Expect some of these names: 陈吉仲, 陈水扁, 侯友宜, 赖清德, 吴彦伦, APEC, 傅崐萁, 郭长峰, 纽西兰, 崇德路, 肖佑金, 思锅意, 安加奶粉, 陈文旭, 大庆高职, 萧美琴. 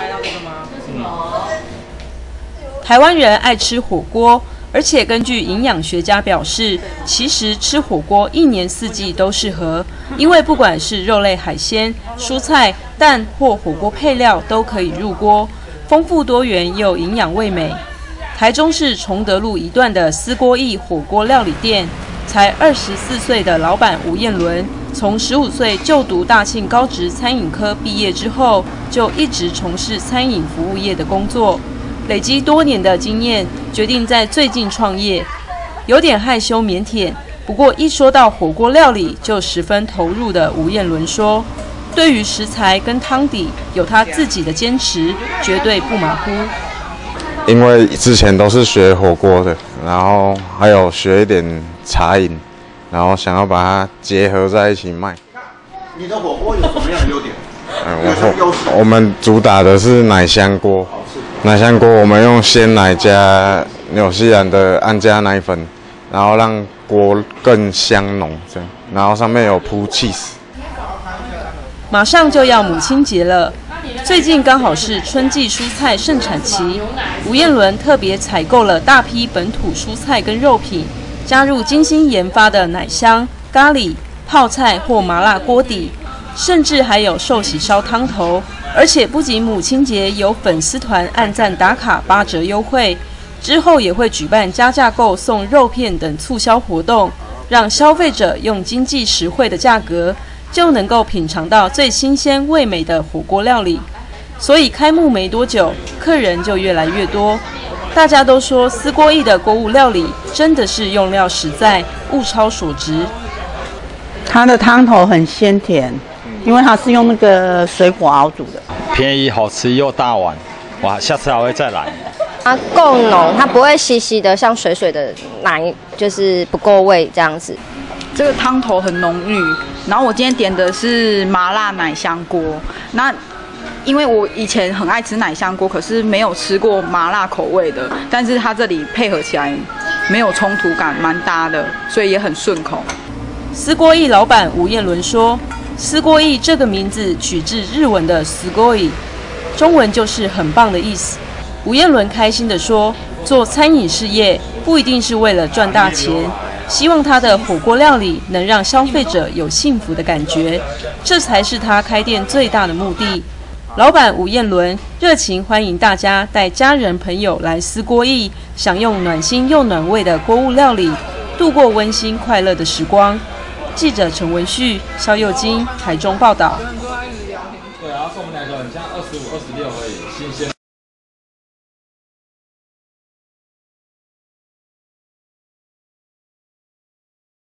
拍到这个吗？台湾人爱吃火锅，而且根据营养学家表示，其实吃火锅一年四季都适合，因为不管是肉类、海鲜、蔬菜、蛋或火锅配料都可以入锅，丰富多元又营养味美。台中市崇德路一段的思锅意火锅料理店，才24岁的老板吴彦伦，从15岁就读大庆高职餐饮科毕业之后，就一直从事餐饮服务业的工作。 累积多年的经验，决定在最近创业，有点害羞腼腆。不过一说到火锅料理，就十分投入的吴彦伦说：“对于食材跟汤底，有他自己的坚持，绝对不马虎。因为之前都是学火锅的，然后还有学一点茶饮，然后想要把它结合在一起卖。你的火锅有什么样的优点？我们主打的是奶香锅。” 奶香锅，我们用鲜奶加纽西兰的安加奶粉，然后让锅更香浓，这样，然后上面有铺 cheese。马上就要母亲节了，最近刚好是春季蔬菜盛产期，吴彦伦特别采购了大批本土蔬菜跟肉品，加入精心研发的奶香、咖喱、泡菜或麻辣锅底，甚至还有寿喜烧汤头。 而且不仅母亲节有粉丝团按赞打卡8折优惠，之后也会举办加价购送肉片等促销活动，让消费者用经济实惠的价格就能够品尝到最新鲜味美的火锅料理。所以开幕没多久，客人就越来越多。大家都说思锅意的锅物料理真的是用料实在，物超所值。它的汤头很鲜甜。 因为它是用那个水果熬煮的，便宜好吃又大碗，哇！下次还会再来。它够浓，它不会稀稀的，像水水的奶，就是不够味这样子。这个汤头很浓郁，然后我今天点的是麻辣奶香锅。那因为我以前很爱吃奶香锅，可是没有吃过麻辣口味的，但是它这里配合起来没有冲突感，蛮搭的，所以也很顺口。思锅意老板吴彦伦说。 思锅意这个名字取自日文的“すごい”，中文就是很棒的意思。吴彦伦开心地说：“做餐饮事业不一定是为了赚大钱，希望他的火锅料理能让消费者有幸福的感觉，这才是他开店最大的目的。”老板吴彦伦热情欢迎大家带家人朋友来思锅意，享用暖心又暖胃的锅物料理，度过温馨快乐的时光。 记者陈文旭、肖佑金台中报道。对啊，送我们两个，你像25、26而已，新鲜。